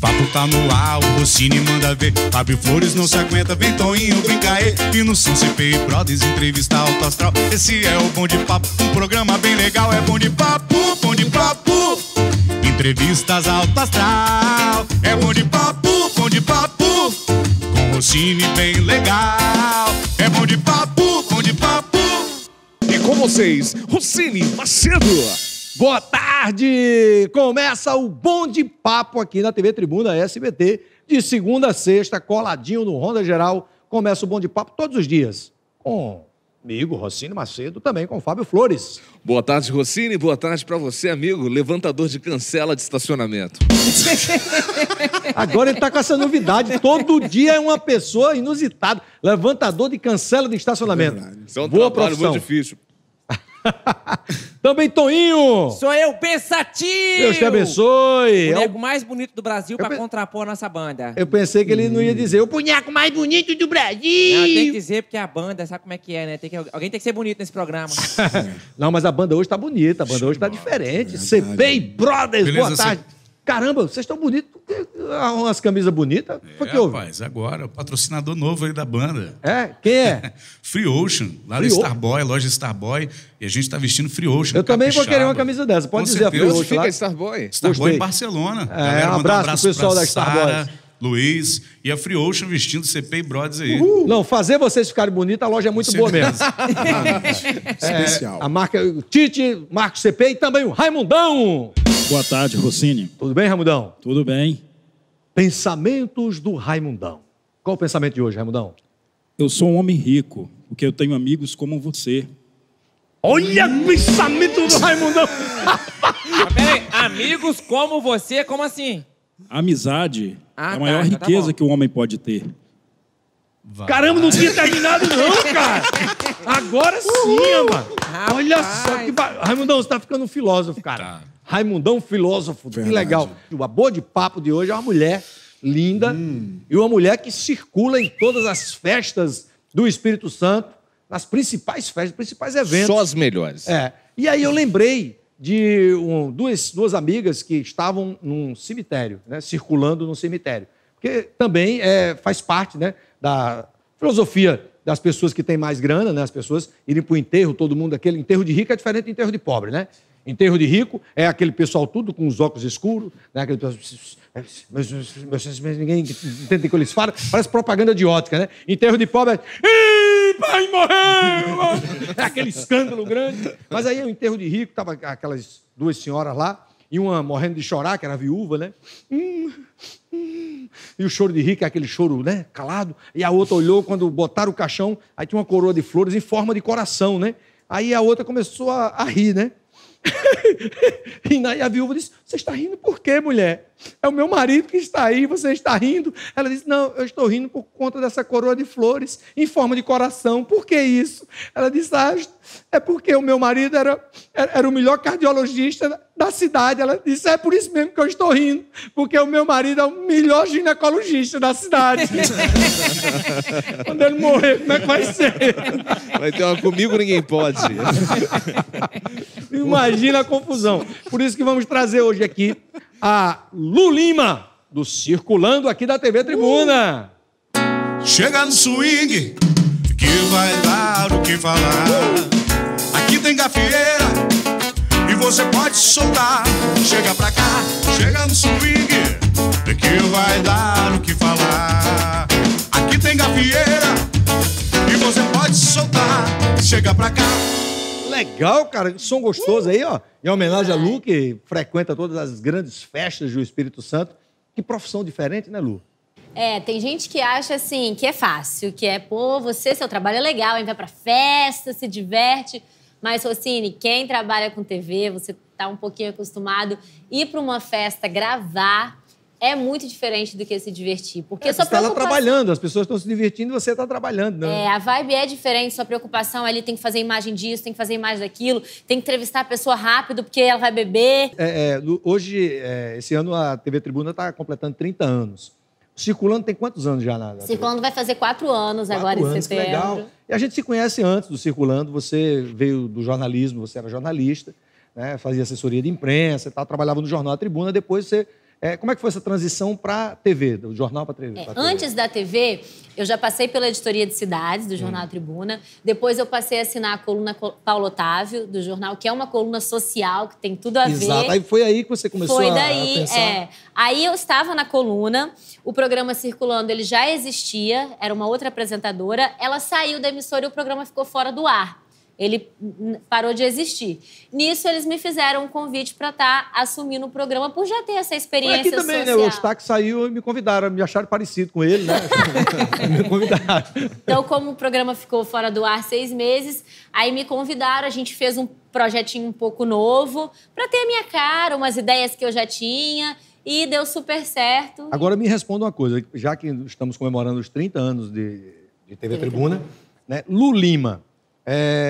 Papo tá no ar, o Rossini manda ver. Fábio Flores não se aguenta, vem Toinho, vem caê. E no som CPI Brothers, entrevista alto astral. Esse é o Bom de Papo, um programa bem legal. É Bom de Papo, Bom de Papo, entrevistas alto astral. É Bom de Papo, Bom de Papo, com Rossini bem legal. É Bom de Papo, Bom de Papo. E com vocês, Rossini Macedo. Boa tarde! Começa o Bom de Papo aqui na TV Tribuna SBT, de segunda a sexta, coladinho no Honda Geral. Começa o Bom de Papo todos os dias, comigo, Rossini Macedo, também com Fábio Flores. Boa tarde, Rossini. Boa tarde pra você, amigo, levantador de cancela de estacionamento. Agora ele tá com essa novidade. Todo dia é uma pessoa inusitada. Levantador de cancela de estacionamento. Verdade. Então, boa profissão. Muito difícil. Também Toinho. Sou eu, Pensativo. Deus te abençoe. O boneco mais bonito do Brasil pra contrapor a nossa banda. Eu pensei que ele não ia dizer o boneco mais bonito do Brasil. Não, tem que dizer porque a banda, sabe como é que é, né? Alguém tem que ser bonito nesse programa. Não, mas a banda hoje tá bonita, a banda hoje tá diferente. CPI Brothers, beleza, boa tarde. Caramba, vocês estão bonitos. Umas camisas bonitas. Foi que houve? Rapaz, agora, o patrocinador novo aí da banda. É? Quem é? Free Ocean, lá no Starboy, loja Starboy. E a gente tá vestindo Free Ocean. Eu também vou querer uma camisa dessa. Pode dizer a Free Ocean. Onde fica Starboy? Starboy em Barcelona. É, um abraço pro pessoal da Starboy. Luiz e a Free Ocean vestindo CPI Brothers aí. Uhul. Não, fazer vocês ficarem bonitos, a loja é muito boa mesmo. Especial. A marca o Tite, Marcos CPI e também o Raimundão. Boa tarde, Rossini. Tudo bem, Raimundão? Tudo bem. Pensamentos do Raimundão. Qual o pensamento de hoje, Raimundão? Eu sou um homem rico, porque eu tenho amigos como você. Olha o pensamento do Raimundão! Peraí, amigos como você, como assim? Amizade é a maior riqueza que o homem pode ter. Vai. Caramba, não tinha terminado não, cara. Agora sim, mano. Rapaz. Olha só que... Raimundão, você tá ficando um filósofo, cara. Tá. Raimundão, filósofo, que legal. A boa de papo de hoje é uma mulher linda e uma mulher que circula em todas as festas do Espírito Santo, nas principais festas, principais eventos. Só as melhores. É. E aí eu lembrei de duas amigas que estavam num cemitério, né, circulando num cemitério. Porque também faz parte, né, da filosofia das pessoas que têm mais grana, né, as pessoas irem para o enterro, todo mundo, aquele enterro de rico é diferente do enterro de pobre, né? Enterro de rico é aquele pessoal tudo com os óculos escuros, né? Aquele pessoal... Ninguém entende o que eles falam. Parece propaganda de ótica, né? Enterro de pobre é... Ih, pai morreu! É aquele escândalo grande. Mas aí o enterro de rico, tava aquelas duas senhoras lá, e uma morrendo de chorar, que era viúva, né? E o choro de rico é aquele choro, né? Calado. E a outra olhou, quando botaram o caixão, aí tinha uma coroa de flores em forma de coração, né? Aí a outra começou a rir, né? E a viúva disse: você está rindo por quê, mulher? É o meu marido que está aí, você está rindo. Ela disse: não, eu estou rindo por conta dessa coroa de flores em forma de coração. Por que isso? Ela disse: ah, é porque o meu marido era o melhor cardiologista da cidade. Ela disse: é por isso mesmo que eu estou rindo, porque o meu marido é o melhor ginecologista da cidade. Quando ele morrer, como é que vai ser? Vai ter uma comigo, ninguém pode. Imagina a confusão. Por isso que vamos trazer hoje aqui a LU LIMA, do Circulando aqui da TV Tribuna. Chega no swing, que vai dar o que falar. Aqui tem gafieira e você pode soltar. Chega pra cá, chega no swing, que vai dar o que falar. Aqui tem gafieira e você pode soltar. Chega pra cá. Legal, cara, som gostoso aí, ó. Em homenagem a Lu, que frequenta todas as grandes festas do Espírito Santo. Que profissão diferente, né, Lu? É, tem gente que acha, assim, que é fácil, que é, pô, seu trabalho é legal, hein? Vai pra festa, se diverte. Mas, Rossini, quem trabalha com TV, você tá um pouquinho acostumado, ir pra uma festa, gravar, é muito diferente do que se divertir. Porque sua você preocupação... tá lá trabalhando, as pessoas estão se divertindo e você tá trabalhando, né? É, a vibe é diferente, sua preocupação ali tem que fazer imagem disso, tem que fazer imagem daquilo, tem que entrevistar a pessoa rápido porque ela vai beber. Hoje, esse ano, a TV Tribuna tá completando 30 anos. Circulando tem quantos anos já? Circulando vai fazer 4 anos agora em setembro. Que legal. E a gente se conhece antes do Circulando, você veio do jornalismo, você era jornalista, né? Fazia assessoria de imprensa e tal, trabalhava no jornal A Tribuna, depois você Como é que foi essa transição para TV, do jornal para TV? Antes da TV, eu já passei pela editoria de cidades do Jornal Tribuna. Depois eu passei a assinar a coluna Paulo Otávio do jornal, que é uma coluna social, que tem tudo a ver. Exato. Aí foi aí que você começou a pensar. Aí eu estava na coluna, o programa Circulando, ele já existia, era uma outra apresentadora. Ela saiu da emissora e o programa ficou fora do ar. Ele parou de existir. Nisso, eles me fizeram um convite para estar assumindo o programa, por já ter essa experiência social. Aqui também, né? O Stack saiu e me convidaram. Me acharam parecido com ele, né? Me convidaram. Então, como o programa ficou fora do ar 6 meses, aí me convidaram, a gente fez um projetinho um pouco novo para ter a minha cara, umas ideias que eu já tinha, e deu super certo. Agora, me responda uma coisa. Já que estamos comemorando os 30 anos de TV Tribuna, né? LU LIMA.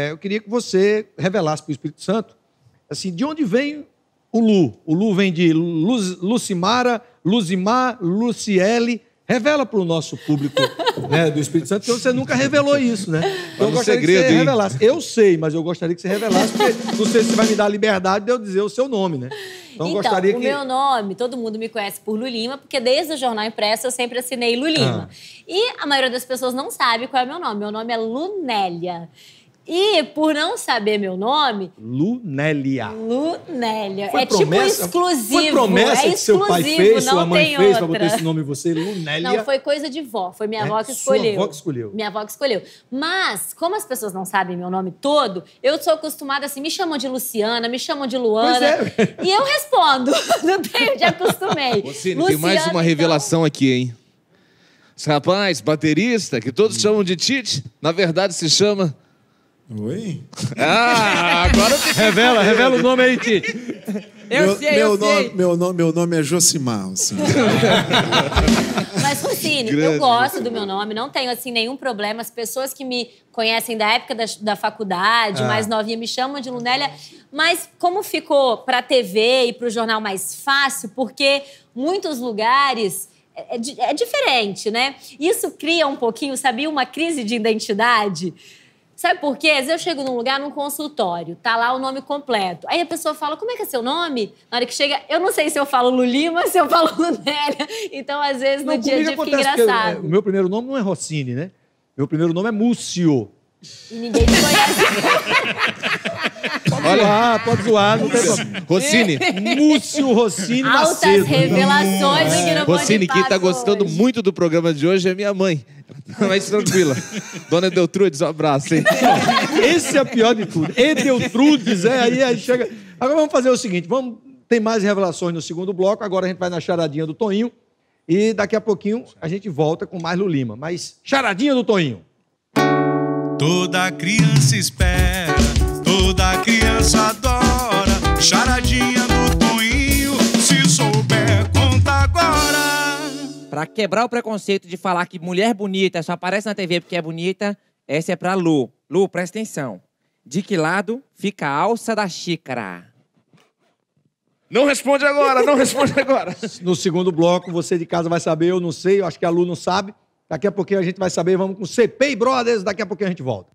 Eu queria que você revelasse para o Espírito Santo, assim, de onde vem o Lu? O Lu vem de Lucimara, Luzimar, Luciele. Revela para o nosso público né, do Espírito Santo, porque você nunca revelou isso, né? Então, eu gostaria segredo, que você revelasse. Eu sei, mas eu gostaria que você revelasse, porque não sei se você vai me dar a liberdade de eu dizer o seu nome, né? Então, gostaria que... meu nome, todo mundo me conhece por LU LIMA, porque desde o jornal impresso eu sempre assinei LU LIMA. E a maioria das pessoas não sabe qual é meu nome. Meu nome é Lunélia. E, por não saber meu nome... Lunélia. Lunélia. É promessa, tipo exclusivo. Foi promessa que seu pai fez, sua mãe fez pra botar esse nome em você, Lunélia? Não, foi coisa de vó. Foi minha avó que escolheu. Sua avó que escolheu. Minha avó que escolheu. Mas, como as pessoas não sabem meu nome todo, eu sou acostumada assim, me chamam de Luciana, me chamam de Luana. Pois é. E eu respondo. Não tenho, já acostumei. Você, Luciana, tem mais uma revelação aqui, hein? Esse rapaz, baterista, que todos chamam de Tite, na verdade se chama... Oi? Ah, agora eu revela, revela o nome aí, Tite. Meu nome é Jocimar. Mas, Rossini, eu gosto do meu nome, não tenho, assim, nenhum problema. As pessoas que me conhecem da época da faculdade, mais novinha, me chamam de Lunélia. Mas como ficou pra TV e pro jornal mais fácil, porque muitos lugares... É diferente, né? Isso cria um pouquinho, sabia, uma crise de identidade... Sabe por quê? Eu chego num lugar, num consultório, tá lá o nome completo. Aí a pessoa fala, como é que é seu nome? Na hora que chega, eu não sei se eu falo LU LIMA, se eu falo Lunélia. Então, às vezes, no dia a dia fica engraçado. O meu primeiro nome não é Rossini, né? Meu primeiro nome é Múcio. E ninguém me conhece. Pode zoar, não tem problema. Rossini. Múcio Rossini Macedo. Altas revelações aqui no Bom de Papo. Rossini, quem tá gostando muito do programa de hoje é minha mãe. Mas tranquila. Dona Deltrudes, um abraço, hein? Esse é o pior de tudo. Deltrudes, aí chega... Agora vamos fazer o seguinte, tem mais revelações no segundo bloco, agora a gente vai na charadinha do Toinho e daqui a pouquinho a gente volta com mais LU LIMA. Mas charadinha do Toinho. Toda criança espera, toda criança adora, charadinha do Toinho, se souber, conta agora. Pra quebrar o preconceito de falar que mulher bonita só aparece na TV porque é bonita, essa é pra Lu. Lu, presta atenção. De que lado fica a alça da xícara? Não responde agora, não responde agora. No segundo bloco, você de casa vai saber, eu não sei, eu acho que a Lu não sabe. Daqui a pouquinho a gente vai saber, vamos com CP e Brothers, daqui a pouquinho a gente volta.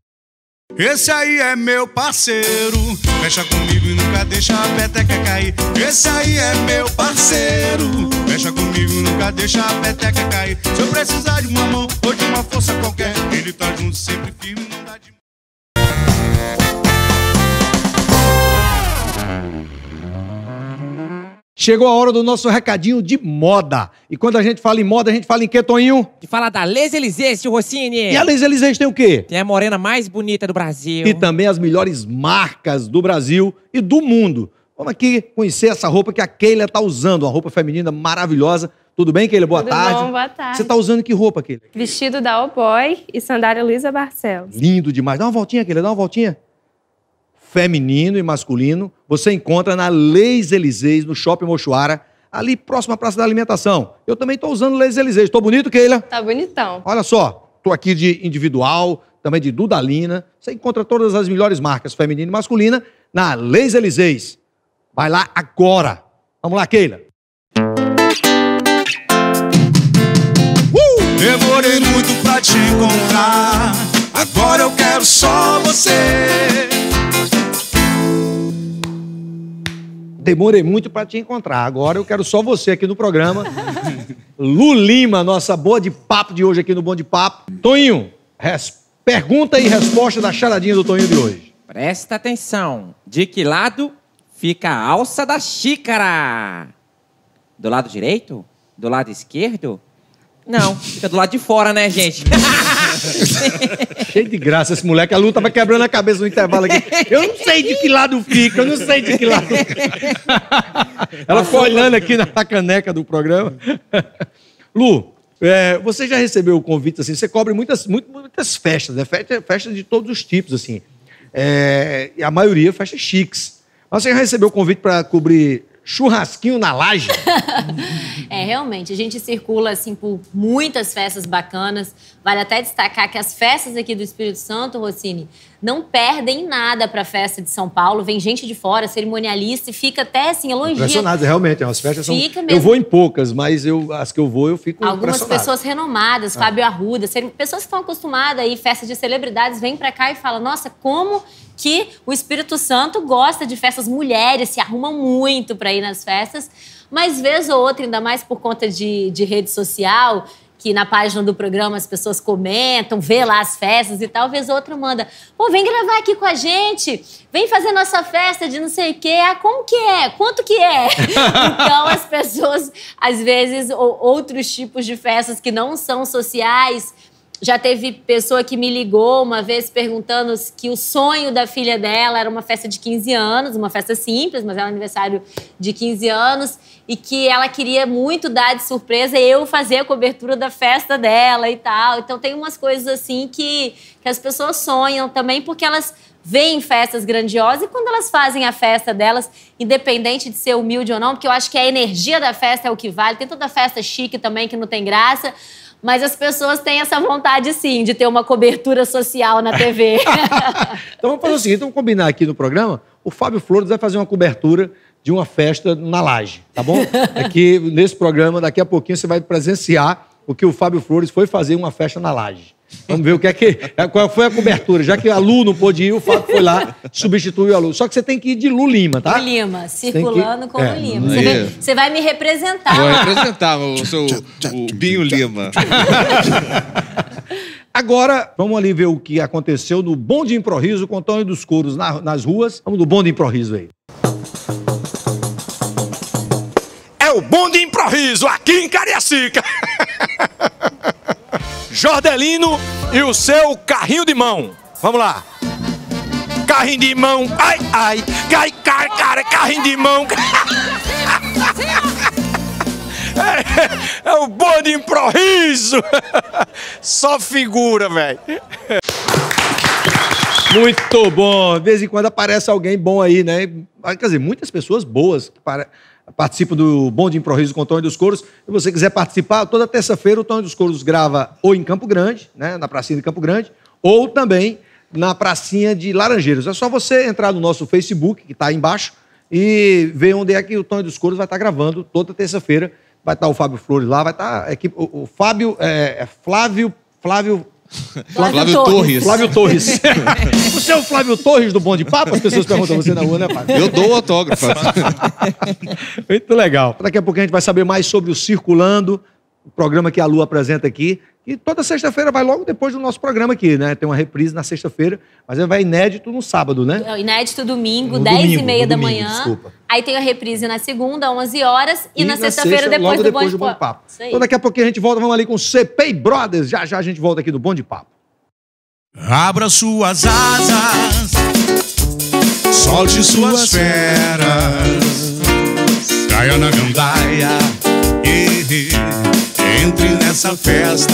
Esse aí é meu parceiro, mexa comigo e nunca deixa a peteca cair. Esse aí é meu parceiro, mexa comigo e nunca deixa a peteca cair. Se eu precisar de uma mão ou de uma força qualquer, ele tá junto sempre firme, não dá de... Chegou a hora do nosso recadinho de moda. E quando a gente fala em moda, a gente fala em quê, Toinho? Que fala da Lise Eliseste, Rossini. E a Lise Eliseste tem o quê? Tem a morena mais bonita do Brasil. E também as melhores marcas do Brasil e do mundo. Vamos aqui conhecer essa roupa que a Keila tá usando. Uma roupa feminina maravilhosa. Tudo bem, Keila? Boa tarde. Tudo bom, boa tarde. Você tá usando que roupa, Keila? Vestido da O Boy e sandália Luisa Barcelos. Lindo demais. Dá uma voltinha, Keila, dá uma voltinha. Feminino e masculino, você encontra na Lise Eliseste, no Shopping Mochoara, ali próximo à Praça da Alimentação. Eu também estou usando Lise Eliseste. Tô bonito, Keila? Tá bonitão. Olha só, tô aqui de individual, também de Dudalina. Você encontra todas as melhores marcas, feminina e masculina, na Lise Eliseste. Vai lá agora. Vamos lá, Keila. Demorei muito pra te encontrar, agora eu quero só você. demorei muito para te encontrar. Agora eu quero só você aqui no programa. Lu Lima, nossa boa de papo de hoje aqui no Bom de Papo. Toinho, pergunta e resposta da charadinha do Toinho de hoje. Presta atenção. De que lado fica a alça da xícara? Do lado direito? Do lado esquerdo? Não, fica do lado de fora, né, gente? Cheio de graça esse moleque. A Lu tava quebrando a cabeça no intervalo aqui. Eu não sei de que lado fica, eu não sei de que lado fica. Ela ficou olhando aqui na caneca do programa. Lu, você já recebeu o convite, assim, você cobre muitas festas, né? Festas de todos os tipos, assim. E a maioria festas chiques. Mas você já recebeu o convite para cobrir churrasquinho na laje? Realmente, a gente circula assim por muitas festas bacanas. Vale até destacar que as festas aqui do Espírito Santo, Rossini, não perdem nada para a festa de São Paulo. Vem gente de fora, cerimonialista, e fica até assim, elogia. Impressionado, realmente. As festas são... Mesmo. Eu vou em poucas, mas as que eu vou, eu fico impressionado. Algumas pessoas renomadas, Fábio Arruda, pessoas que estão acostumadas aí, festas de celebridades, vêm para cá e falam, nossa, como que o Espírito Santo gosta de festas, mulheres se arrumam muito para ir nas festas, mas vez ou outra, ainda mais por conta de rede social, que na página do programa as pessoas comentam, vê lá as festas e tal, vez ou outra manda, pô, vem gravar aqui com a gente, vem fazer nossa festa de não sei o quê, como que é? Quanto que é? Então as pessoas, às vezes, ou outros tipos de festas que não são sociais. Já teve pessoa que me ligou uma vez perguntando que o sonho da filha dela era uma festa de 15 anos, uma festa simples, mas era um aniversário de 15 anos, e que ela queria muito dar de surpresa eu fazer a cobertura da festa dela e tal. Então tem umas coisas assim que as pessoas sonham também, porque elas veem festas grandiosas e quando elas fazem a festa delas, independente de ser humilde ou não, porque eu acho que a energia da festa é o que vale. Tem toda festa chique também que não tem graça, mas as pessoas têm essa vontade, sim, de ter uma cobertura social na TV. Então vamos fazer o seguinte, vamos combinar aqui no programa, o Fábio Flores vai fazer uma cobertura de uma festa na laje, tá bom? Aqui nesse programa, daqui a pouquinho, você vai presenciar o que o Fábio Flores foi fazer uma festa na laje. Vamos ver o que é qual foi a cobertura. Já que a Lu não pôde ir, o Fábio foi lá, substituiu a Lu. Só que você tem que ir de Lu Lima, tá? Lu Lima, circulando com Lu Lima. Você vai me representar. Vou representar, eu sou o Binho Lima. Agora, vamos ali ver o que aconteceu no Bom de Improviso com o Tonho dos Couros nas ruas. Vamos no Bom de Improviso aí. É o Bom de Improviso aqui em Cariacica. Jordelino e o seu carrinho de mão. Vamos lá. Carrinho de mão, ai, ai, cai, cai, cara, carrinho de mão. É o Bom de Improviso. Só figura, velho. Muito bom. De vez em quando aparece alguém bom aí, né? Quer dizer, muitas pessoas boas que participa do Bom de Improviso com o Tonho dos Couros. Se você quiser participar, toda terça-feira o Tonho dos Couros grava ou em Campo Grande, né, na pracinha de Campo Grande, ou também na pracinha de Laranjeiros. É só você entrar no nosso Facebook, que está aí embaixo, e ver onde é que o Tonho dos Couros vai estar gravando toda terça-feira. Vai estar o Fábio Flores lá, vai estar a equipe... O Fábio... Flávio Torres. Você é o Flávio Torres do Bom de Papo? As pessoas perguntam você na rua, né, Fábio? Eu dou o autógrafo. Muito legal. Daqui a pouco a gente vai saber mais sobre o Circulando, o programa que a Lu apresenta aqui. E toda sexta-feira vai logo depois do nosso programa aqui, né? Tem uma reprise na sexta-feira, mas vai inédito no sábado, né? Inédito domingo, 10h30 da manhã. Desculpa. Aí tem a reprise na segunda, 11 horas. E na sexta-feira, depois do Bom de Papo. Então daqui a pouquinho a gente volta, vamos ali com o CP Brothers. Já, já a gente volta aqui do Bom de Papo. Abra suas asas, solte suas feras, caia na gandaia, entre nessa festa.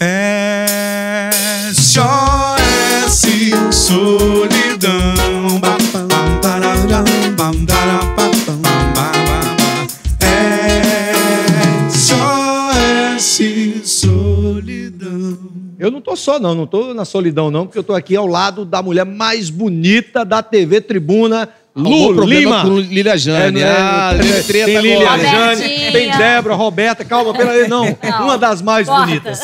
S.O.S. Solidão. S.O.S. Solidão. Eu não tô só, não. Não tô na solidão, não, porque eu tô aqui ao lado da mulher mais bonita da TV Tribuna, Lu Lima. Com Lilia Jane. Tem Lilia Jane, tem Débora, Roberta, calma, peraí, não. Uma das mais bonitas.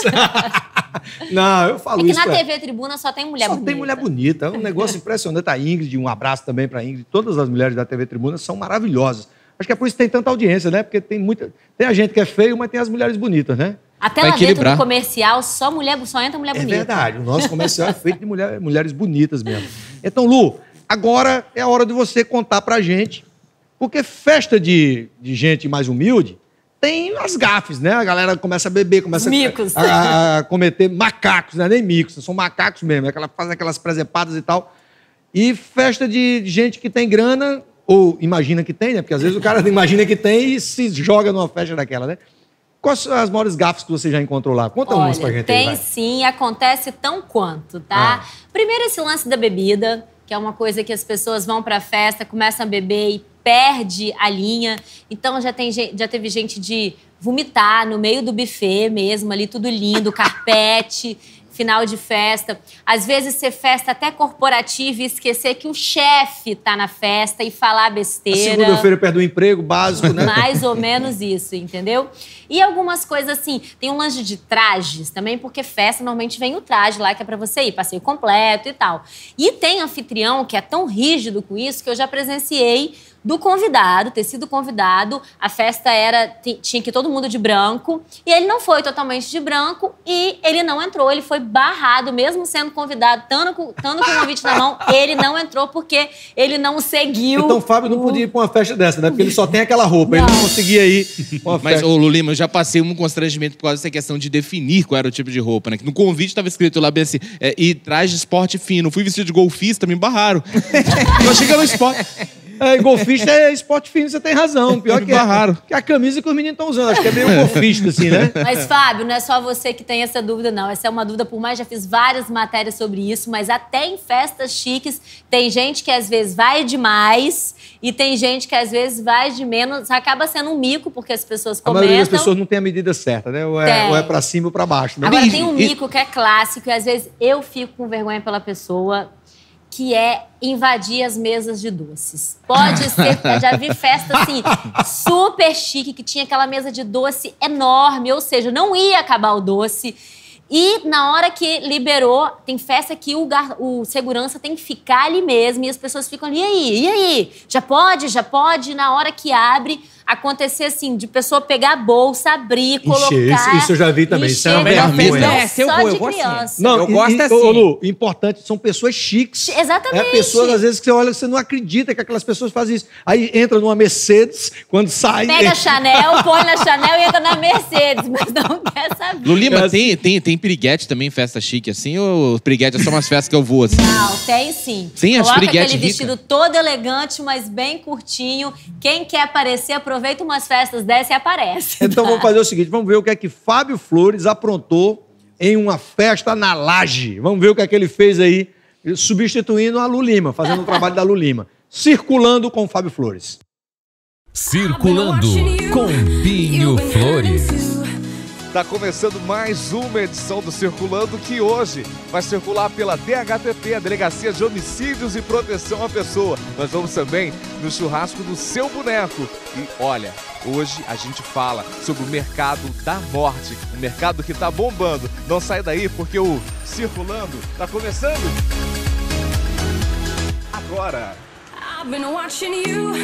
Não, eu falo isso. É que na TV Tribuna só tem mulher bonita. Só tem mulher bonita. É um negócio impressionante. A Ingrid, um abraço também para a Ingrid. Todas as mulheres da TV Tribuna são maravilhosas. Acho que é por isso que tem tanta audiência, né? Porque tem muita... Tem a gente que é feio, mas tem as mulheres bonitas, né? Até lá dentro do comercial, só entra mulher bonita. É verdade. O nosso comercial é feito de mulheres bonitas mesmo. Então, Lu, agora é a hora de você contar pra gente, porque festa de gente mais humilde tem as gafes, né? A galera começa a beber, começa a cometer macacos, né? Nem micos, são macacos mesmo. É que ela faz aquelas presepadas e tal. E festa de gente que tem grana, ou imagina que tem, né? Porque às vezes o cara imagina que tem e se joga numa festa daquela, né? Quais são as maiores gafes que você já encontrou lá? Conta umas pra gente. Tem sim, acontece tão quanto, tá? Primeiro esse lance da bebida, que é uma coisa que as pessoas vão pra festa, começam a beber e perde a linha. Então já teve gente de vomitar no meio do buffet mesmo, ali tudo lindo, carpete, final de festa. Às vezes ser festa até corporativa e esquecer que o chefe tá na festa e falar besteira. Segunda-feira perde o emprego básico, né? Mais ou menos isso, entendeu? E algumas coisas assim, tem um lance de trajes também, porque festa normalmente vem o traje lá, que é pra você ir, passeio completo e tal. E tem anfitrião que é tão rígido com isso que eu já presenciei do convidado, ter sido convidado, a festa era, tinha que ir todo mundo de branco, e ele não foi totalmente de branco, e ele não entrou, ele foi barrado, mesmo sendo convidado, tando com o convite na mão, ele não entrou porque ele não seguiu. Então o Fábio não podia ir pra uma festa dessa, né? Porque ele só tem aquela roupa, não. Ele não conseguia ir pra uma festa. Mas, ô, Lu Lima, eu já passei um constrangimento por causa dessa questão de definir qual era o tipo de roupa, né? No convite tava escrito lá, bem assim, e traje de esporte fino, fui vestido de golfista, me barraram. Eu cheguei no esporte... É, golfista é esporte fino, você tem razão. Pior que é raro. Que a camisa que os meninos estão usando. Acho que é meio golfista, assim, né? Mas, Fábio, não é só você que tem essa dúvida, não. Essa é uma dúvida, por mais já fiz várias matérias sobre isso, mas até em festas chiques tem gente que às vezes vai demais e tem gente que às vezes vai de menos. Acaba sendo um mico, porque as pessoas comentam. A maioria das pessoas não tem a medida certa, né? Ou é pra cima ou pra baixo. Né? Agora, tem um mico que é clássico e às vezes eu fico com vergonha pela pessoa... que é invadir as mesas de doces. Pode ser, já vi festa assim, super chique, que tinha aquela mesa de doce enorme, ou seja, não ia acabar o doce. E na hora que liberou, tem festa que o segurança tem que ficar ali mesmo, e as pessoas ficam ali, e aí? Já pode? Na hora que abre, acontecer assim, de pessoa pegar a bolsa, abrir, colocar... Isso eu já vi também, isso é uma vergonha. Não, eu gosto assim. Não, eu gosto assim. Ô, Lu, importante, são pessoas chiques. Exatamente. É, pessoas, às vezes, que você olha, você não acredita que aquelas pessoas fazem isso. Aí entra numa Mercedes, quando sai... Pega a Chanel, põe na Chanel e entra na Mercedes, mas não quer saber. Lu Lima, tem piriguete também, festa chique assim, ou piriguete é só umas festas que eu vou assim? Não, tem sim. Sim, as piriguete rica. Aquele vestido todo elegante, mas bem curtinho. Quem quer aparecer, aproveita umas festas dessas e aparece. Tá? Então vamos fazer o seguinte, vamos ver o que é que Fábio Flores aprontou em uma festa na Laje. Vamos ver o que é que ele fez aí, substituindo a Lu Lima, fazendo o trabalho da Lu Lima. Circulando com Fábio Flores. Circulando com Binho Flores. Está começando mais uma edição do Circulando, que hoje vai circular pela DHTP, a Delegacia de Homicídios e Proteção à Pessoa. Nós vamos também no churrasco do Seu Boneco. E olha, hoje a gente fala sobre o mercado da morte, um mercado que está bombando. Não sai daí porque o Circulando está começando agora. I've been watching you,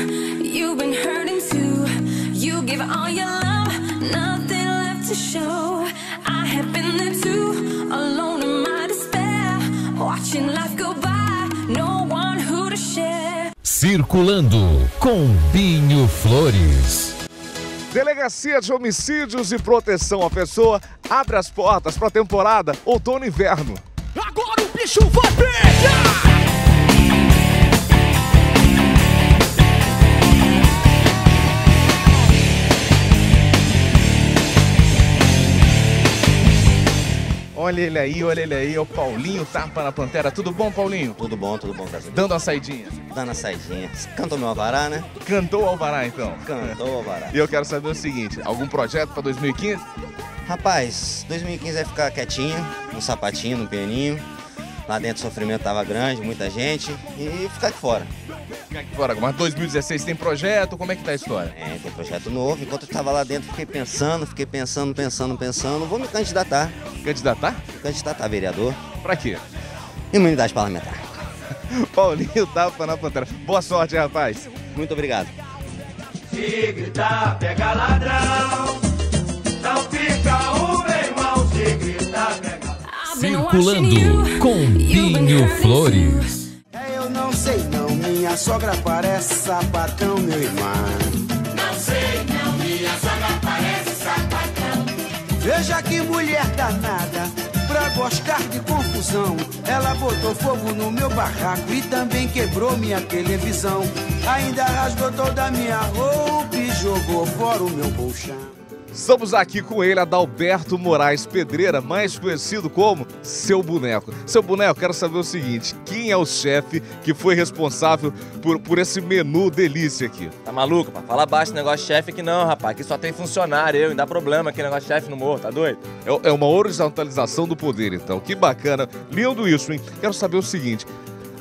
you've been hurting too, you give all your love, nothing. To show I have been there too, alone in my despair, watching life go by, no one who to share. Circulando com Binho Flores. Delegacia de Homicídios e Proteção à Pessoa abre as portas para a temporada outono e inverno. Agora o bicho vai pegar! Olha ele aí, é o Paulinho Tampa na Pantera. Tudo bom, Paulinho? Tudo bom, Brasil. Dando a saidinha? Dando a saidinha. Cantou meu alvará, né? Cantou o alvará, então. Cantou o alvará. E eu quero saber o seguinte, algum projeto pra 2015? Rapaz, 2015 vai ficar quietinho, um sapatinho, um pianinho. Lá dentro o sofrimento tava grande, muita gente, e ficar de fora. ficar aqui fora. Mas 2016 tem projeto, como é que tá a história? É, tem projeto novo. Enquanto eu tava lá dentro, fiquei pensando. Vou me candidatar. Candidatar? Candidatar, vereador. Pra quê? Imunidade parlamentar. Paulinho Tampa na Pantera. Boa sorte, rapaz. Muito obrigado. Se gritar, pega ladrão. Não fica o meu irmão. Se gritar, pega ladrão. Circulando com Binho Flores. Eu não sei não, minha sogra parece sapatão, meu irmão. Não sei não, minha sogra parece sapatão. Veja que mulher danada. Pra gostar de confusão, ela botou fogo no meu barraco e também quebrou minha televisão. Ainda rasgou toda a minha roupa e jogou fora o meu colchão. Estamos aqui com ele, Adalberto Moraes Pedreira, mais conhecido como Seu Boneco. Seu Boneco, quero saber o seguinte, quem é o chefe que foi responsável por esse menu delícia aqui? Tá maluco, pá? Fala baixo esse negócio de chefe aqui não, rapaz. Aqui só tem funcionário, eu, e dá problema aqui negócio de chefe no morro, tá doido? É uma horizontalização do poder, então. Que bacana. Lindo isso, hein? Quero saber o seguinte...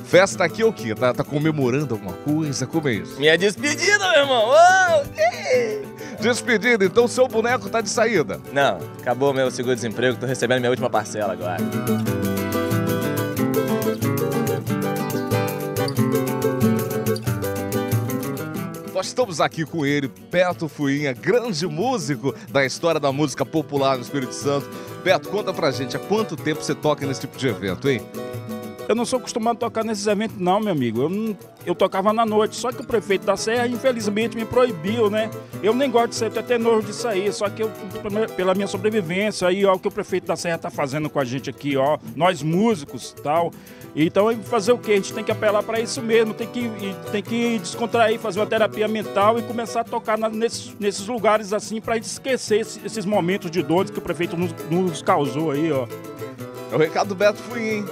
Festa aqui é o quê? Tá comemorando alguma coisa? Como é isso? Minha despedida, meu irmão! Oh! Despedida, então seu boneco tá de saída? Não, acabou meu seguro-desemprego, tô recebendo minha última parcela agora. Nós estamos aqui com ele, Beto Fuinha, grande músico da história da música popular no Espírito Santo. Beto, conta pra gente, há quanto tempo você toca nesse tipo de evento, hein? Eu não sou acostumado a tocar nesses eventos não, meu amigo, eu tocava na noite, só que o prefeito da Serra infelizmente me proibiu, né? Eu nem gosto de ser, tô até nojo disso aí, só que eu, pela minha sobrevivência, aí ó, o que o prefeito da Serra tá fazendo com a gente aqui, ó, nós músicos e tal, então fazer o quê? A gente tem que apelar para isso mesmo, tem que descontrair, fazer uma terapia mental e começar a tocar nesses lugares assim, pra gente esquecer esses momentos de dores que o prefeito nos causou aí, ó. É o recado do Beto Fuinha, hein?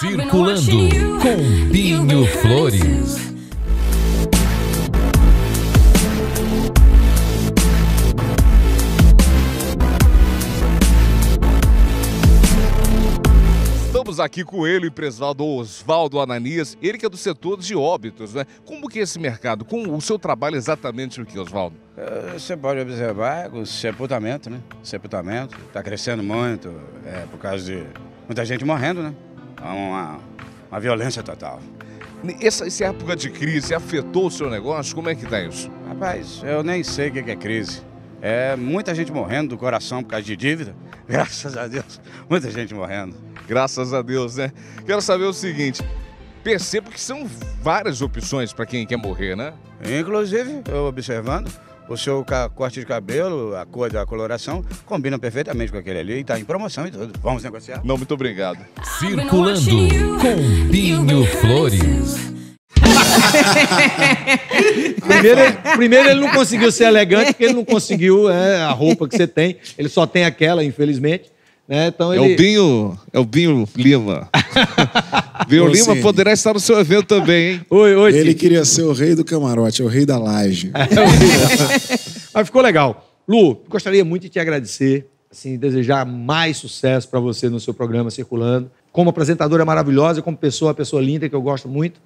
Circulando com Binho Flores. Aqui com ele, o empresário Oswaldo Ananias, ele que é do setor de óbitos, né? Como que é esse mercado? Como o seu trabalho é exatamente o que, Oswaldo? Você pode observar o sepultamento, né? O sepultamento está crescendo muito, por causa de muita gente morrendo, né? Uma violência total. Essa época de crise afetou o seu negócio? Como é que tá isso? Rapaz, eu nem sei o que é crise. É muita gente morrendo do coração por causa de dívida. Graças a Deus, muita gente morrendo. Graças a Deus, né? Quero saber o seguinte, percebo que são várias opções para quem quer morrer, né? Inclusive, eu observando, o seu corte de cabelo, a cor da coloração, combina perfeitamente com aquele ali e tá em promoção e tudo. Vamos negociar? Não, muito obrigado. Circulando com Binho Flores. Primeiro ele não conseguiu ser elegante, porque ele não conseguiu a roupa que você tem. Ele só tem aquela, infelizmente. Né? Então ele... é o Binho Lima. Binho Lima poderá estar no seu evento também, hein? Oi, ele queria ser o rei do camarote, o rei da laje. Mas ficou legal. Lu, gostaria muito de te agradecer, assim, desejar mais sucesso para você no seu programa Circulando. Como apresentadora maravilhosa, como pessoa linda, que eu gosto muito.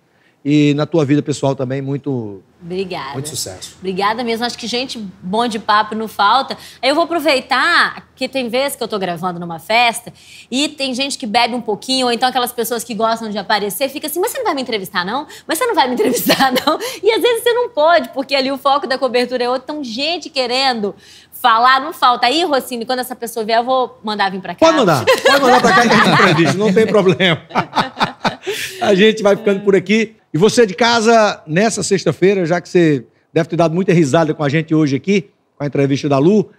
E na tua vida pessoal também, muito sucesso. Obrigada mesmo. Acho que gente bom de papo não falta. Eu vou aproveitar que tem vezes que eu tô gravando numa festa e tem gente que bebe um pouquinho, ou então aquelas pessoas que gostam de aparecer, fica assim, mas você não vai me entrevistar, não? Mas você não vai me entrevistar, não? E às vezes você não pode, porque ali o foco da cobertura é outro. Então, gente querendo... falar não falta. Aí, Rossini, quando essa pessoa vier, eu vou mandar vir pra cá. Pode mandar pra cá que a gente entrevista, não tem problema. A gente vai ficando por aqui. E você de casa, nessa sexta-feira, já que você deve ter dado muita risada com a gente hoje aqui, com a entrevista da Lu,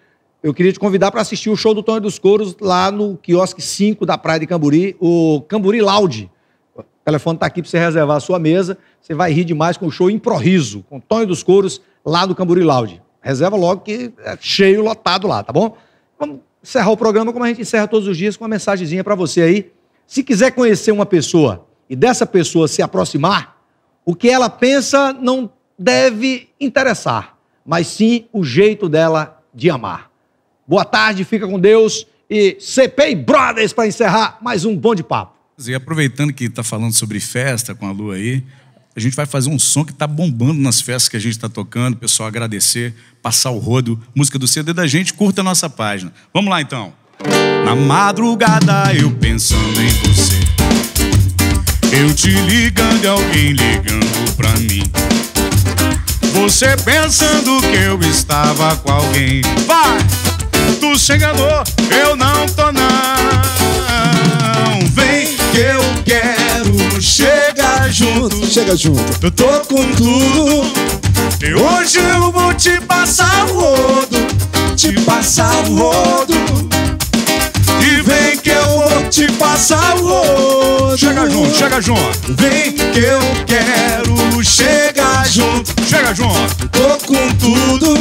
eu queria te convidar para assistir o show do Tonho dos Couros lá no quiosque 5 da Praia de Camburi, o Camburi Loud. O telefone tá aqui pra você reservar a sua mesa. Você vai rir demais com o show Improviso, com o Tonho dos Couros lá no Camburi Loud. Reserva logo que é cheio, lotado lá, tá bom? Vamos encerrar o programa como a gente encerra todos os dias, com uma mensagenzinha pra você aí. Se quiser conhecer uma pessoa e dessa pessoa se aproximar, o que ela pensa não deve interessar, mas sim o jeito dela de amar. Boa tarde, fica com Deus e CP Brothers para encerrar mais um Bom de Papo. E aproveitando que está falando sobre festa com a Lu aí, a gente vai fazer um som que está bombando nas festas que a gente está tocando. Pessoal, agradecer, passar o rodo, música do CD da gente, curta a nossa página. Vamos lá então. Na madrugada eu pensando em você, eu te ligando e alguém ligando pra mim, você pensando que eu estava com alguém. Vai! Tu chega amor, eu não tô não. Vem que eu quero, chega junto, chega junto. Eu tô com tudo e hoje eu vou te passar o rodo, te passar o rodo. E vem que eu vou te passar o rodo. Chega junto, chega junto. Vem que eu quero, chega junto, chega junto. Tô com tudo,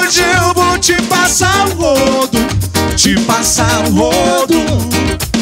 hoje eu vou te passar o rodo, te passar o rodo.